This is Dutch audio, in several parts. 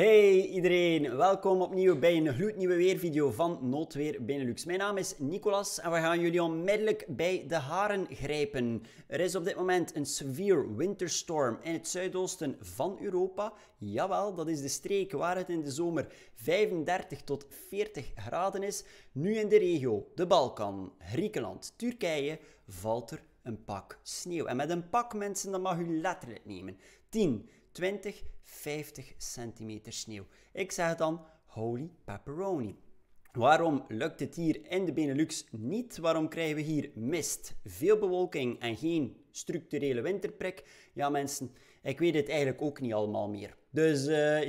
Hey iedereen, welkom opnieuw bij een gloednieuwe weervideo van Noodweer Benelux. Mijn naam is Nicolas en we gaan jullie onmiddellijk bij de haren grijpen. Er is op dit moment een severe winterstorm in het zuidoosten van Europa. Jawel, dat is de streek waar het in de zomer 35 tot 40 graden is. Nu in de regio, de Balkan, Griekenland, Turkije, valt er een pak sneeuw. En met een pak, mensen, dat mag u letterlijk nemen. 10, 20, 50 centimeter sneeuw. Ik zeg dan holy pepperoni. Waarom lukt het hier in de Benelux niet? Waarom krijgen we hier mist, veel bewolking en geen structurele winterprik? Ja mensen, ik weet het eigenlijk ook niet allemaal meer. Dus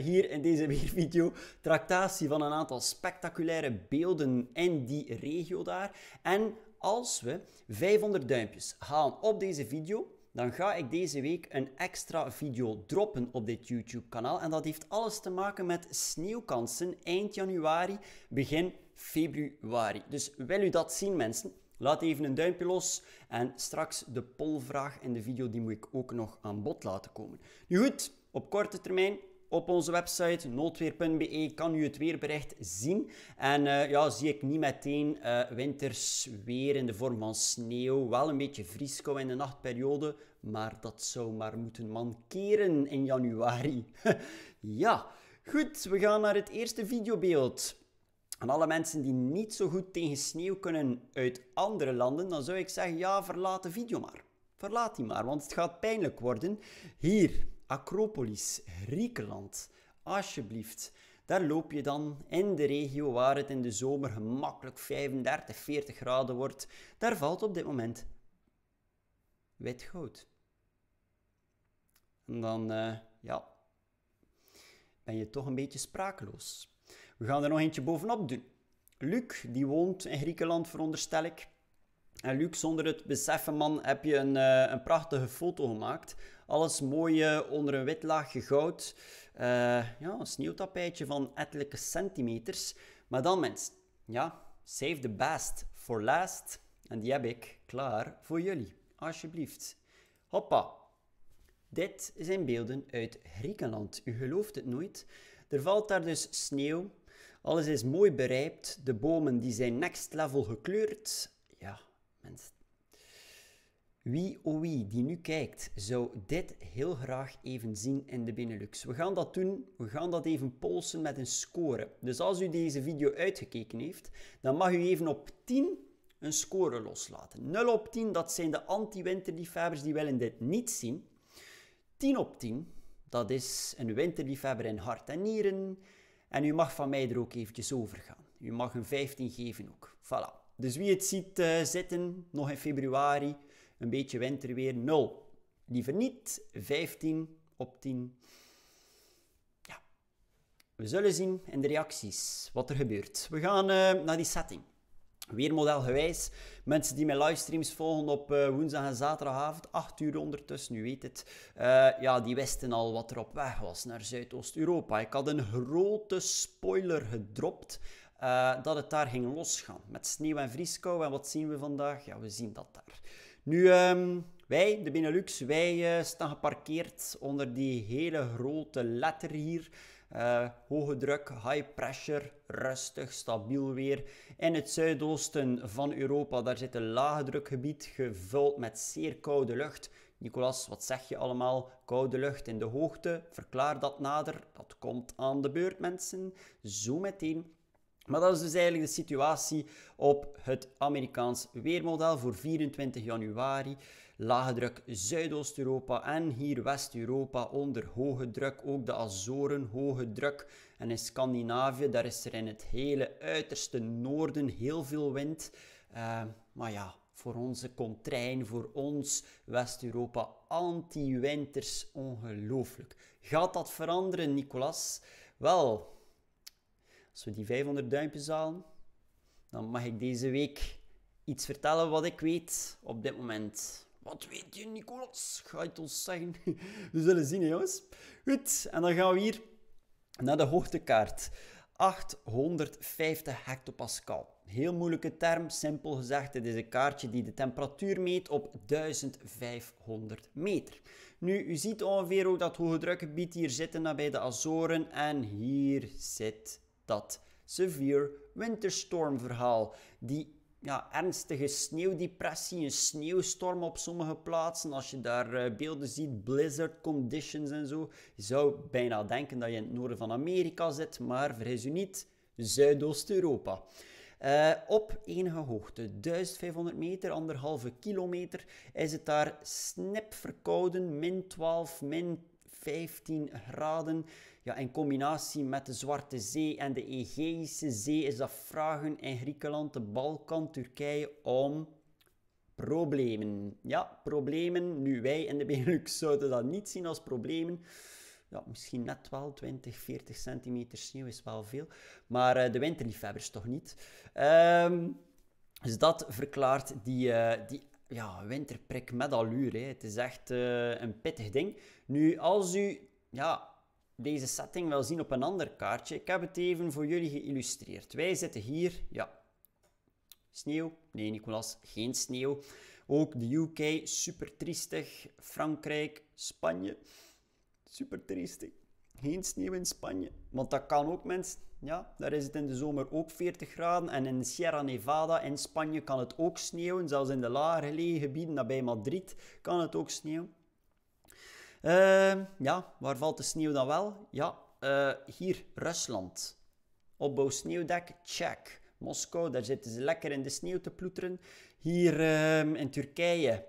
hier in deze weervideo tractatie van een aantal spectaculaire beelden in die regio daar. En als we 500 duimpjes halen op deze video, dan ga ik deze week een extra video droppen op dit YouTube-kanaal. En dat heeft alles te maken met sneeuwkansen eind januari, begin februari. Dus wil u dat zien, mensen? Laat even een duimpje los. En straks de polvraag in de video, die moet ik ook nog aan bod laten komen. Nu goed, op korte termijn, op onze website noodweer.be kan u het weerbericht zien. En ja, zie ik niet meteen winters weer in de vorm van sneeuw. Wel een beetje vrieskou in de nachtperiode, maar dat zou maar moeten mankeren in januari. Ja, goed, we gaan naar het eerste videobeeld. Aan alle mensen die niet zo goed tegen sneeuw kunnen uit andere landen, dan zou ik zeggen, ja, verlaat de video maar. Verlaat die maar, want het gaat pijnlijk worden. Hier, Acropolis, Griekenland, alsjeblieft. Daar loop je dan in de regio waar het in de zomer gemakkelijk 35, 40 graden wordt. Daar valt op dit moment wit goud. En dan, ja, ben je toch een beetje sprakeloos. We gaan er nog eentje bovenop doen. Luc, die woont in Griekenland, veronderstel ik. En Luc, zonder het beseffen, man, heb je een prachtige foto gemaakt. Alles mooi onder een wit laagje goud. Ja, een sneeuwtapijtje van ettelijke centimeters. Maar dan, mensen, ja, save the best for last. En die heb ik klaar voor jullie. Alsjeblieft. Hoppa. Dit zijn beelden uit Griekenland. U gelooft het nooit. Er valt daar dus sneeuw. Alles is mooi berijpt. De bomen die zijn next level gekleurd. Ja, mensen. Wie die nu kijkt, zou dit heel graag even zien in de Benelux. We gaan dat doen, we gaan dat even polsen met een score. Dus als u deze video uitgekeken heeft, dan mag u even op 10 een score loslaten. 0 op 10, dat zijn de anti-winterliefhebbers die willen dit niet zien. 10 op 10, dat is een winterliefhebber in hart en nieren. En u mag van mij er ook eventjes over gaan. U mag een 15 geven ook. Voilà. Dus wie het ziet zitten, nog in februari, een beetje winterweer, 0. Liever niet, 15 op 10. Ja. We zullen zien in de reacties wat er gebeurt. We gaan naar die setting. Weermodelgewijs, mensen die mijn livestreams volgen op woensdag en zaterdagavond, 8 uur ondertussen, u weet het, ja, die wisten al wat er op weg was naar Zuidoost-Europa. Ik had een grote spoiler gedropt. Dat het daar ging losgaan. Met sneeuw en vrieskou. En wat zien we vandaag? Ja, we zien dat daar. Nu, wij, de Benelux, wij staan geparkeerd onder die hele grote letter hier. Hoge druk, high pressure, rustig, stabiel weer. In het zuidoosten van Europa, daar zit een lage drukgebied gevuld met zeer koude lucht. Nicolas, wat zeg je allemaal? Koude lucht in de hoogte. Verklaar dat nader. Dat komt aan de beurt, mensen. Zo meteen. Maar dat is dus eigenlijk de situatie op het Amerikaans weermodel voor 24 januari. Lage druk Zuidoost-Europa en hier West-Europa onder hoge druk. Ook de Azoren hoge druk. En in Scandinavië, daar is er in het hele uiterste noorden heel veel wind. Maar ja, voor onze contrain, voor ons West-Europa, anti-winters, ongelooflijk. Gaat dat veranderen, Nicolas? Wel, als we die 500 duimpjes halen, dan mag ik deze week iets vertellen wat ik weet op dit moment. Wat weet je, Nicolas? Ga je het ons zeggen? We zullen zien, hè, jongens. Goed, en dan gaan we hier naar de hoogtekaart. 850 hectopascal. Heel moeilijke term, simpel gezegd. Dit is een kaartje die de temperatuur meet op 1500 meter. Nu, u ziet ongeveer ook dat hoge drukgebied hier zitten nabij de Azoren. En hier zit dat severe winterstorm verhaal. Die ernstige sneeuwdepressie, een sneeuwstorm op sommige plaatsen. Als je daar beelden ziet, blizzard conditions en zo. Je zou bijna denken dat je in het noorden van Amerika zit, maar vergis u niet, Zuidoost-Europa. Op enige hoogte, 1500 meter, 1,5 kilometer, is het daar snipverkouden, min 12, min 15 graden. Ja, in combinatie met de Zwarte Zee en de Egeïsche Zee is dat vragen in Griekenland, de Balkan, Turkije om problemen. Ja, problemen. Nu, wij in de Benelux zouden dat niet zien als problemen. Ja, misschien net wel, 20, 40 centimeter sneeuw is wel veel. Maar de winterliefhebbers toch niet. Dus dat verklaart die winterprik met allure. Hè. Het is echt een pittig ding. Nu, als u deze setting wil zien op een ander kaartje, ik heb het even voor jullie geïllustreerd. Wij zitten hier, sneeuw. Nee, Nicolas, geen sneeuw. Ook de UK, super triestig. Frankrijk, Spanje. Super triestig. Geen sneeuw in Spanje. Want dat kan ook, mensen. Ja, daar is het in de zomer ook 40 graden. En in Sierra Nevada in Spanje kan het ook sneeuwen. Zelfs in de lager gelegen gebieden, nabij Madrid, kan het ook sneeuwen. Waar valt de sneeuw dan wel? Hier, Rusland. Opbouw sneeuwdek, check. Moskou, daar zitten ze lekker in de sneeuw te ploeteren. Hier in Turkije.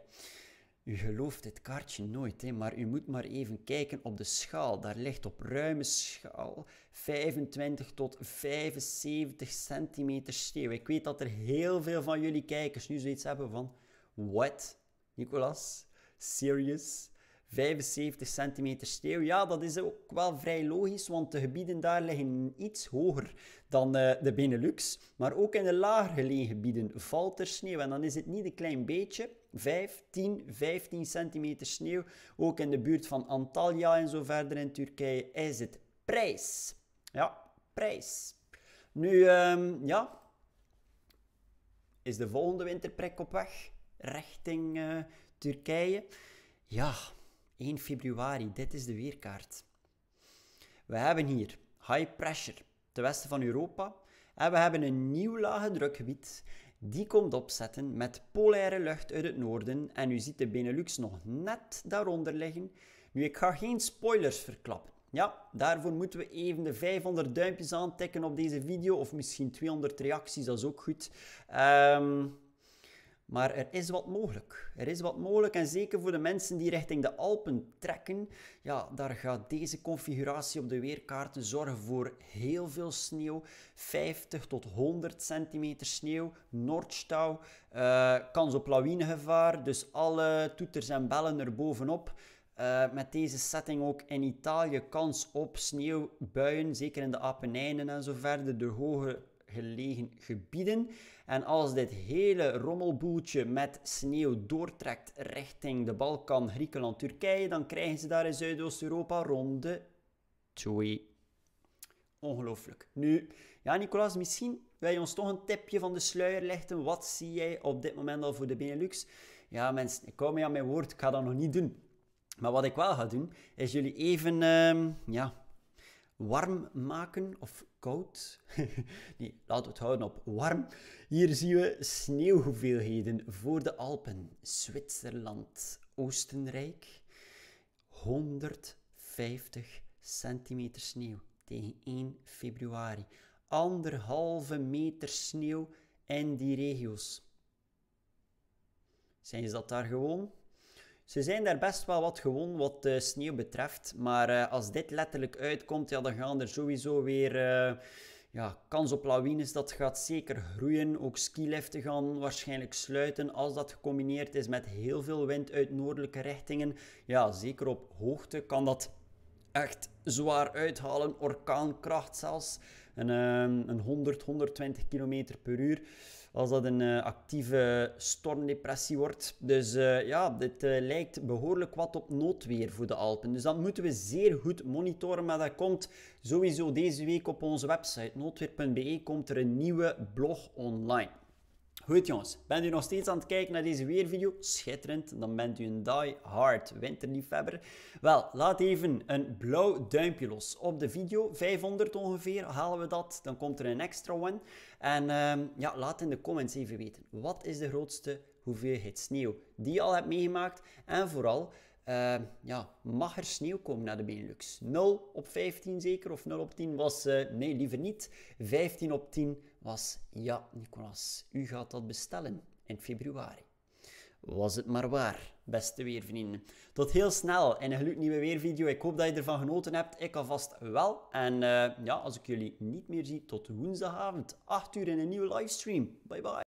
U gelooft dit kaartje nooit, hè, maar u moet maar even kijken op de schaal. Daar ligt op ruime schaal 25 tot 75 centimeter sneeuw. Ik weet dat er heel veel van jullie kijkers nu zoiets hebben van... What? Nicolas? Serious? 75 centimeter sneeuw? Ja, dat is ook wel vrij logisch, want de gebieden daar liggen iets hoger dan de Benelux. Maar ook in de lager gelegen gebieden valt er sneeuw. En dan is het niet een klein beetje... 5, 10, 15 centimeter sneeuw. Ook in de buurt van Antalya en zo verder in Turkije is het prijs. Ja, prijs. Nu, is de volgende winterprik op weg richting Turkije? Ja, 1 februari, dit is de weerkaart. We hebben hier high pressure ten westen van Europa. En we hebben een nieuw lage drukgebied. Die komt opzetten met polaire lucht uit het noorden. En u ziet de Benelux nog net daaronder liggen. Nu, ik ga geen spoilers verklappen. Ja, daarvoor moeten we even de 500 duimpjes aantikken op deze video. Of misschien 200 reacties, dat is ook goed. Maar er is wat mogelijk. Er is wat mogelijk. En zeker voor de mensen die richting de Alpen trekken. Ja, daar gaat deze configuratie op de weerkaarten zorgen voor heel veel sneeuw. 50 tot 100 centimeter sneeuw. Noordstauw. Kans op lawinegevaar. Dus alle toeters en bellen erbovenop. Met deze setting ook in Italië. Kans op sneeuwbuien. Zeker in de Apennijnen en zo verder. De hoge gelegen gebieden. En als dit hele rommelboeltje met sneeuw doortrekt richting de Balkan, Griekenland, Turkije, dan krijgen ze daar in Zuidoost-Europa ronde 2. Ongelooflijk. Nu, ja, Nicolas, misschien wil je ons toch een tipje van de sluier lichten. Wat zie jij op dit moment al voor de Benelux? Ja, mensen, ik hou me aan mijn woord. Ik ga dat nog niet doen. Maar wat ik wel ga doen, is jullie even, warm maken, of koud. Nee, laten we het houden op warm. Hier zien we sneeuwhoeveelheden voor de Alpen. Zwitserland, Oostenrijk. 150 centimeter sneeuw tegen 1 februari. 1,5 meter sneeuw in die regio's. Zijn ze dat daar gewoon? Ze zijn daar best wel wat gewoon wat sneeuw betreft. Maar als dit letterlijk uitkomt, ja, dan gaan er sowieso weer... kans op lawines, dat gaat zeker groeien. Ook skiliften gaan waarschijnlijk sluiten als dat gecombineerd is met heel veel wind uit noordelijke richtingen. Ja, zeker op hoogte kan dat echt zwaar uithalen. Orkaankracht zelfs. Een 100, 120 km per uur. als dat een actieve stormdepressie wordt. Dus ja, dit lijkt behoorlijk wat op noodweer voor de Alpen. Dus dat moeten we zeer goed monitoren, maar dat komt sowieso deze week op onze website. Noodweer.be komt er een nieuwe blog online. Goed jongens, bent u nog steeds aan het kijken naar deze weervideo? Schitterend, dan bent u een die-hard winterliefhebber. Wel, laat even een blauw duimpje los op de video. 500 ongeveer, halen we dat, dan komt er een extra one. En ja, laat in de comments even weten, wat is de grootste hoeveelheid sneeuw die je al hebt meegemaakt? En vooral, ja, mag er sneeuw komen naar de Benelux? 0 op 15 zeker, of 0 op 10 was, nee liever niet, 15 op 10 was, ja Nicolas, u gaat dat bestellen in februari. Was het maar waar, beste weervrienden. Tot heel snel in een gloednieuwe weervideo. Ik hoop dat je ervan genoten hebt. Ik alvast wel. En ja, als ik jullie niet meer zie, tot woensdagavond, 8 uur in een nieuwe livestream. Bye bye.